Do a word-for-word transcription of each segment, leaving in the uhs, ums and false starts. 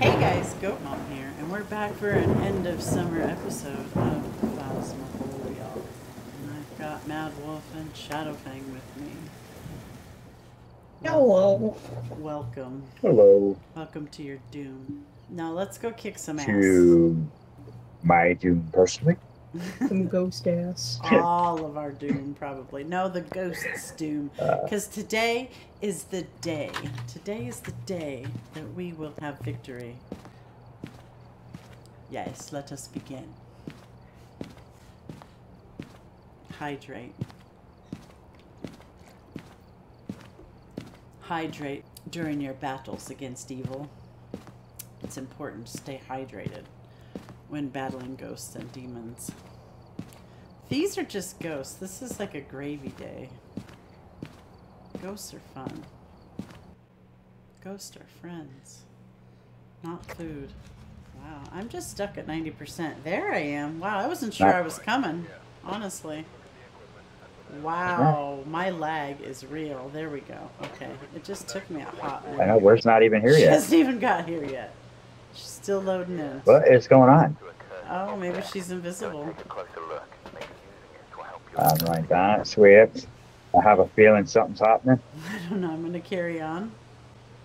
Hey guys, GoatMom here, and we're back for an end of summer episode of Phasmophobia. And I've got Mad Wolf and Shadow Fang with me. Hello. Welcome. Hello. Welcome to your doom. Now let's go kick some ass. To my doom personally? Some ghost ass. All of our doom, probably. No, the ghost's doom. Because today is the day. Today is the day that we will have victory. Yes, let us begin. Hydrate. Hydrate during your battles against evil. It's important to stay hydrated when battling ghosts and demons. These are just ghosts. This is like a gravy day. Ghosts are fun. Ghosts are friends. Not food. Wow, I'm just stuck at ninety percent. There I am. Wow, I wasn't sure I was coming, honestly. Wow, my lag is real. There we go. Okay, it just took me a hot minute. I know, where's not even here yet. She hasn't even got here yet. She's still loading in. What is going on? Oh, maybe she's invisible. I'm like, that's weird. I have a feeling something's happening. I don't know. I'm going to carry on.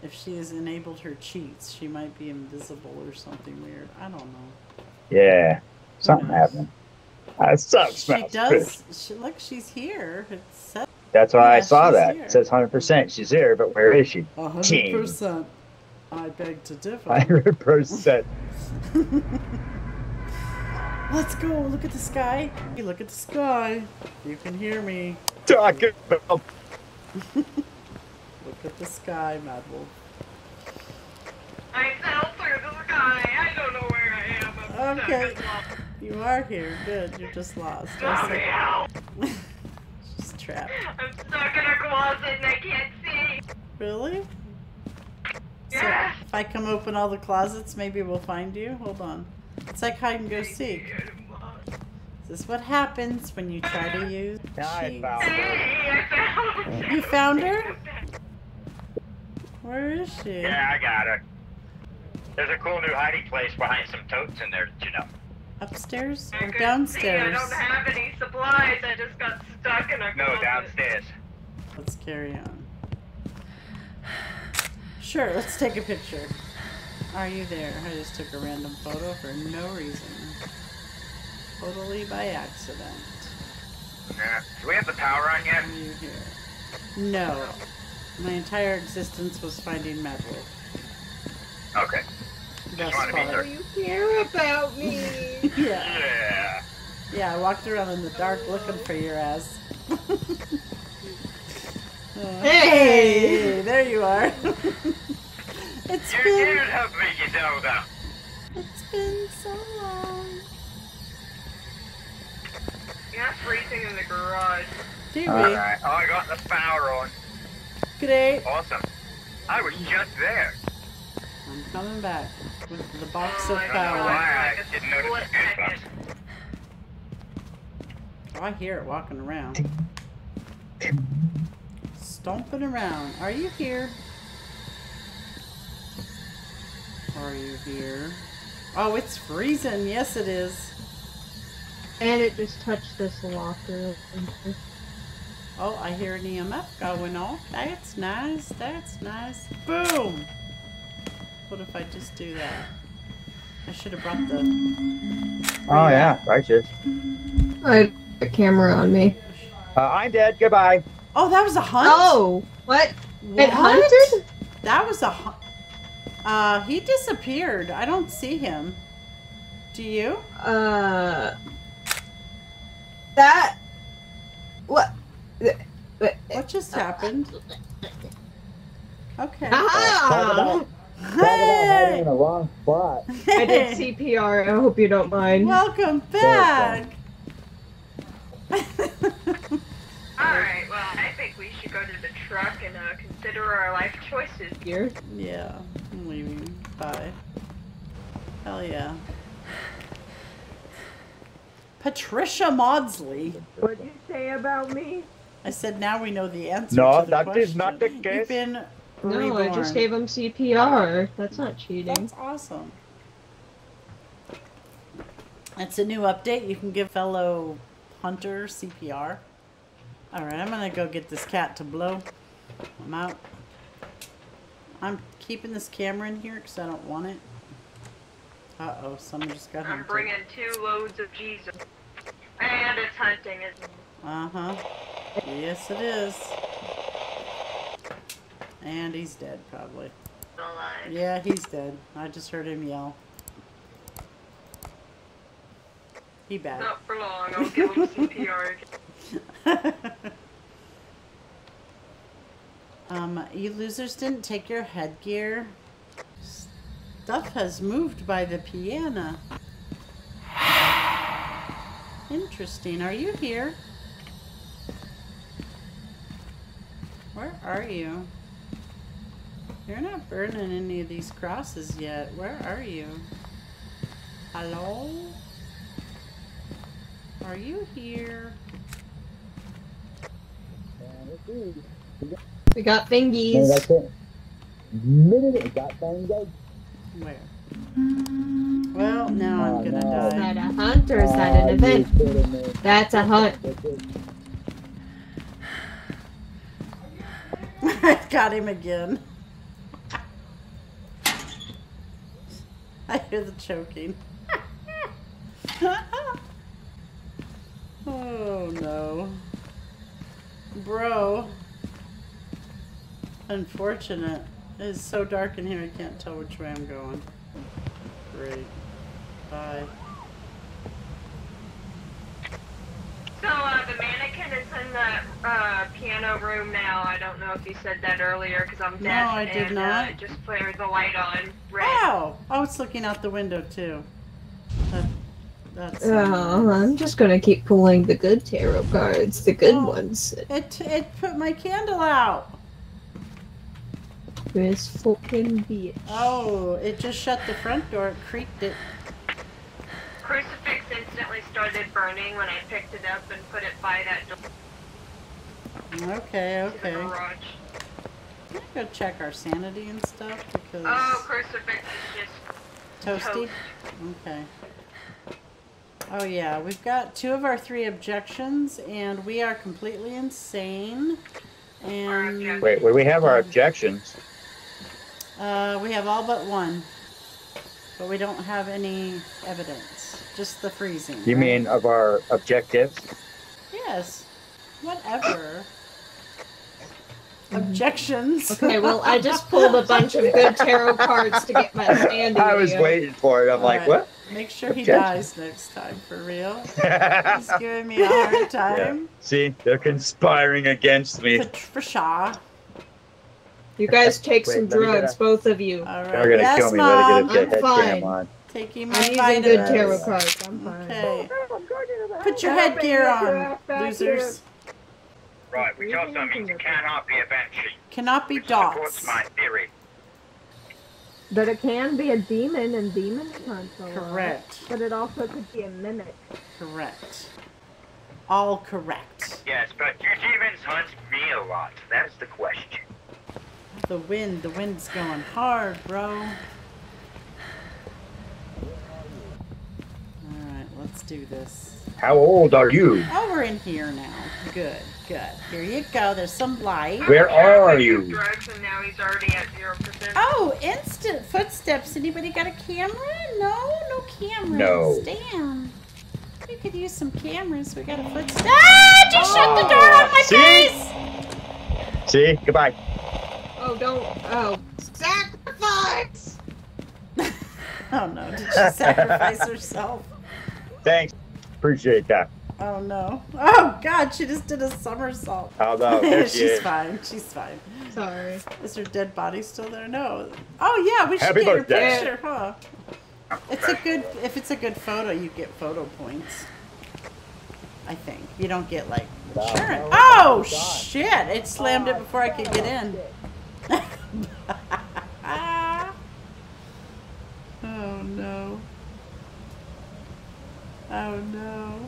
If she has enabled her cheats, she might be invisible or something weird. I don't know. Yeah, something happening. That sucks. She does. She, look, she's here. It says, that's why yeah, I saw that. Here. It says one hundred percent. She's here, but where is she? one hundred percent. Dang. I beg to differ. one hundred percent. Let's go. Look at the sky. You look at the sky. You can hear me. Talk about. Look at the sky, Mad Wolf. I fell through the sky. I don't know where I am. I'm okay. You are here. Good. You're just lost. Stop me out. She's trapped. I'm stuck in a closet and I can't see. Really? So if I come open all the closets, maybe we'll find you. Hold on. It's like hide and go seek. Is this what happens when you try to use cheats? I found her. You found her? Where is she? Yeah, I got her. There's a cool new hiding place behind some totes in there, you know. Upstairs or downstairs? I don't have any supplies. I just got stuck in a closet. No, downstairs. Let's carry on. Sure, let's take a picture. Are you there? I just took a random photo for no reason. Totally by accident. Yeah. Do we have the power on yet? Are you here? No. My entire existence was finding Mad Wolf. Okay. That's fine. Do you care about me? Yeah. Yeah. Yeah, I walked around in the dark looking for your ass. Uh, hey! Hey! There you are. It's you been... You help me get down now. It's been so long. You're not freezing in the garage. Do we? Alright, oh, I got the power on. Great. Awesome. I was just there. I'm coming back with the box oh, of power. I, I didn't notice the box. Oh, I hear it walking around. Stomping around. Are you here? Are you here? Oh, it's freezing. Yes, it is. And it just touched this locker. Oh, I hear an E M F going off. That's nice. That's nice. Boom! What if I just do that? I should have brought the... Oh, yeah. Righteous. I have a camera on me. Uh, I'm dead. Goodbye. Oh, that was a hunt? Oh, what? what? It hunted? That was a hunt. Uh, he disappeared. I don't see him. Do you? Uh, that. What? What just happened? Okay. Ah! Hey! I did C P R. I hope you don't mind. Welcome back. Alright, well, I think we should go to the truck and uh, consider our life choices here. Yeah, I'm leaving. Bye. Hell yeah. Patricia Maudsley. What'd you say about me? I said now we know the answer no, to the question. No, that is not the case. You've been No, reborn. I just gave him C P R. That's not cheating. That's awesome. That's a new update. You can give fellow hunter C P R. Alright, I'm gonna go get this cat to blow. I'm out. I'm keeping this camera in here because I don't want it. Uh-oh, someone just got hunted. I'm bringing two loads of Jesus. And it's hunting, isn't it? Uh-huh. Yes, it is. And he's dead, probably. Still alive. Yeah, he's dead. I just heard him yell. He bad. Not for long. I'll give him C P R. um, you losers didn't take your headgear. Stuff has moved by the piano. Interesting. Are you here? Where are you? You're not burning any of these crosses yet. Where are you? Hello? Are you here? We got fingies. No, that's it. Minute it got fingies. Where? Well, now I'm gonna die. Is that a hunt or is that an event? That's a hunt. I got him again. I hear the choking. Oh no. Bro. Unfortunate. It is so dark in here I can't tell which way I'm going. Great. Bye. So uh, the mannequin is in the uh, piano room now. I don't know if you said that earlier because I'm deaf. No, I did and, not. Uh, just flared the light on. Red. Wow! Oh, it's looking out the window too. That, that's. Oh, nice. I'm just gonna keep pulling the good tarot cards, the good oh, ones. It it put my candle out. This fucking bitch. Oh, it just shut the front door. It creaked it. Crucifix instantly started burning when I picked it up and put it by that door. Okay, okay. I'm gonna go check our sanity and stuff because. Oh, crucifix is just. Toasty? Toast. Okay. Oh, yeah, we've got two of our three objections, and we are completely insane. And. Wait, wait, we have our objections. Uh, we have all but one. But we don't have any evidence. Just the freezing. You right? mean of our objectives? Yes. Whatever. Objections. Okay, well, I just pulled a bunch of good tarot cards to get my standing. I was waiting for it. I'm all like, right. What? Make sure he dies next time, for real. He's giving me a hard time. Yeah. See, they're conspiring against me. Patricia. You guys take Wait, some drugs, a... both of you. All right. They're gonna yes, kill me. Let me get a I'm fine. On. Taking my vitamins. Good tarot cards. I'm fine. Okay. Put your headgear on, losers. Right, which also means it cannot be a banshee. Cannot be dots. Supports my theory. But it can be a demon and demon console. Correct. But it also could be a mimic. Correct. All correct. Yes, but do demons hunt me a lot? That is the question. The wind, the wind's going hard, bro. Alright, let's do this. How old are you? Oh, we're in here now. Good, good. Here you go. There's some light. Where are you? Drugs and now he's already at zero percent. Oh, instant footsteps. Anybody got a camera? No, no cameras. No. Damn. We could use some cameras. We got a footstep. Ah! Just oh, shut the door on my see? face! See? Goodbye. Oh, don't. Oh. Sacrifice! Oh, no. Did she sacrifice herself? Thanks. Appreciate that. Oh, no. Oh, God. She just did a somersault. How about that? She's is. fine. She's fine. Sorry. Is her dead body still there? No. Oh, yeah. We should Happy get your picture, huh? It's a good. If it's a good photo, you get photo points. I think. You don't get, like, insurance. Oh, shit. It slammed it before I could get in. Oh no. Oh no.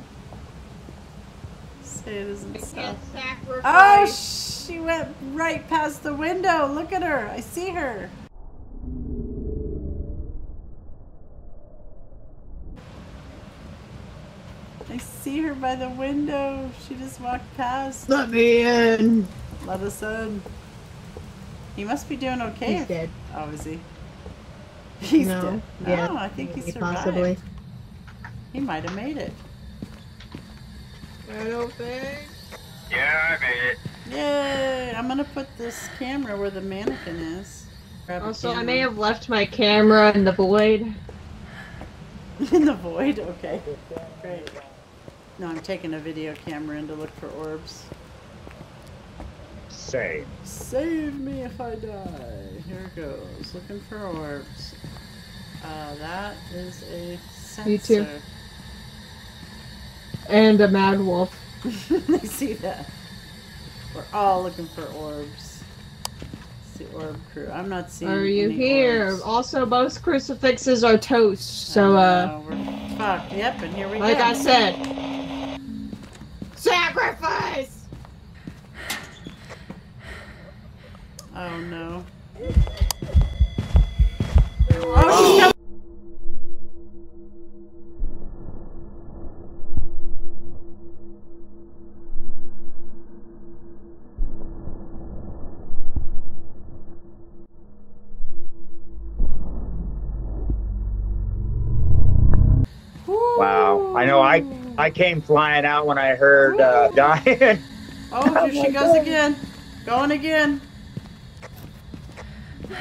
Say it isn't so. Oh shit! She went right past the window. Look at her. I see her. I see her by the window. She just walked past. Let me in. Let us in. He must be doing okay. He's dead. Oh, is he? He's no. dead. No, yeah. I think he survived. Possibly. He might have made it. Shadow Fang? Yeah, I made it. Yay! I'm gonna put this camera where the mannequin is. Grab also, I may have left my camera in the void. In the void? Okay. Great. No, I'm taking a video camera in to look for orbs. Save. Save me if I die. Here goes. Looking for orbs. Uh, that is a sensor. Me too. And a mad wolf. I see that. We're all looking for orbs. It's the orb crew. I'm not seeing. Are you any here? Orbs. Also, most crucifixes are toast. So, uh. We're fucked. Yep, and here we like go. Like I said. Sacrifice! Oh no. Oh, she's no. Wow. I know I I came flying out when I heard uh, Diane. Oh, here she goes again. Going again. You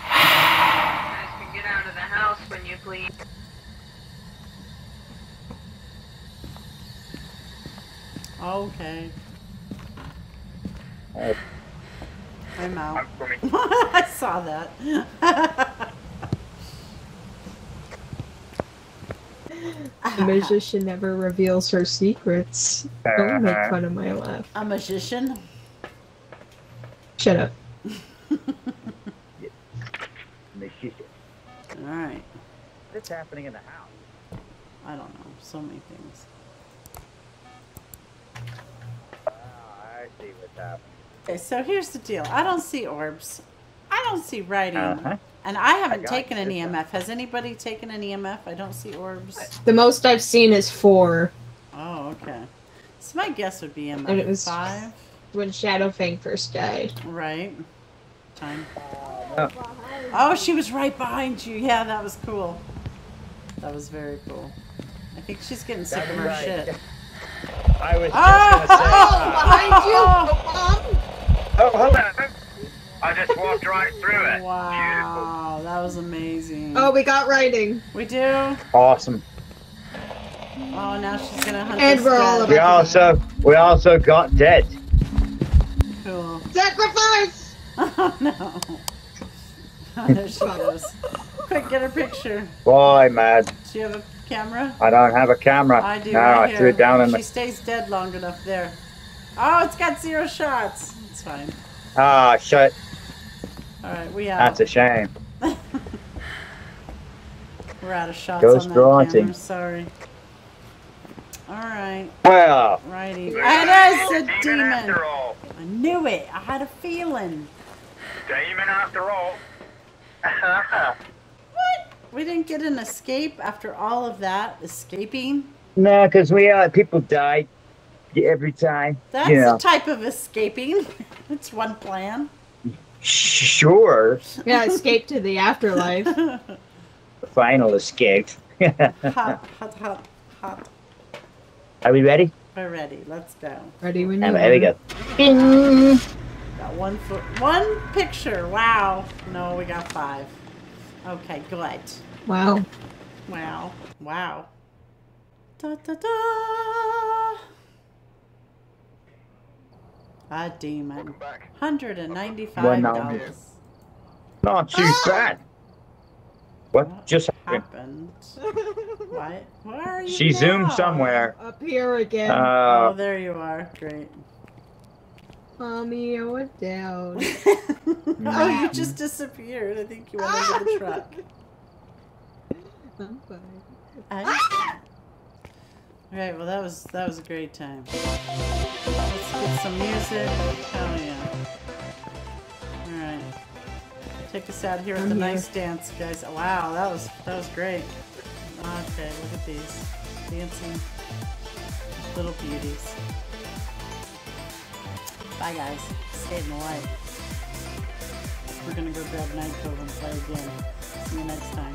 guys can get out of the house when you please. Okay. Hey. I'm out. I'm coming. I saw that. A magician never reveals her secrets. Don't make fun of my laugh. A magician? Shut up. Magician. Alright. What's happening in the house? I don't know. So many things. Oh, I see what's happening. Okay, so here's the deal. I don't see orbs. I don't see writing. Uh-huh. And I haven't I taken an E M F. One. Has anybody taken an E M F? I don't see orbs. The most I've seen is four. Oh, okay. So my guess would be E M F. And it was five. When Shadow Fang first died. Right. Time. Oh. Oh, she was right behind you. Yeah, that was cool. That was very cool. I think she's getting sick of her right. shit. I was just oh! Say, oh, behind you! Oh, hold on. I just walked right through it. Wow, beautiful. That was amazing. Oh, we got writing. We do. Awesome. Oh, now she's gonna hunt. And we're all. We also we also got dead. Cool. Sacrifice. Oh no. Oh, there she goes. Quick, get her picture. Boy, mad. Do you have a camera? I don't have a camera. I do. No, right I here. threw it down in the. She stays dead long enough there. Oh, it's got zero shots. It's fine. Ah, shit. Alright, we out. That's a shame. We're out of shots Ghost on that haunting. camera, sorry. Alright. Well. Righty. It is a demon. demon. After all. I knew it. I had a feeling. Demon after all. What? We didn't get an escape after all of that escaping? No, because we uh, people died every time. That's you know. a type of escaping. That's one plan. Sure. Yeah, escape to the afterlife. The final escape. Hop, hop, hop, hop. Are we ready? We're ready. Let's go. Ready when you. There we go. Bing. Got one foot, one picture. Wow. No, we got five. Okay, good. Wow. Wow. Wow. Da da da. A demon. one hundred ninety-five dollars. Not too ah! bad. What, what just happened? What? Where are you She now? zoomed somewhere. Up here again. Uh, oh, there you are. Great. Mommy, I went down. Oh, you just disappeared. I think you went under the truck. I'm fine. I All right, well that was that was a great time. Let's get some music. Oh yeah. All right. Take us out here with the nice dance, guys. Wow, that was that was great. Okay, look at these dancing little beauties. Bye guys. Stay in the light. We're gonna go grab Nightcove and play again. See you next time.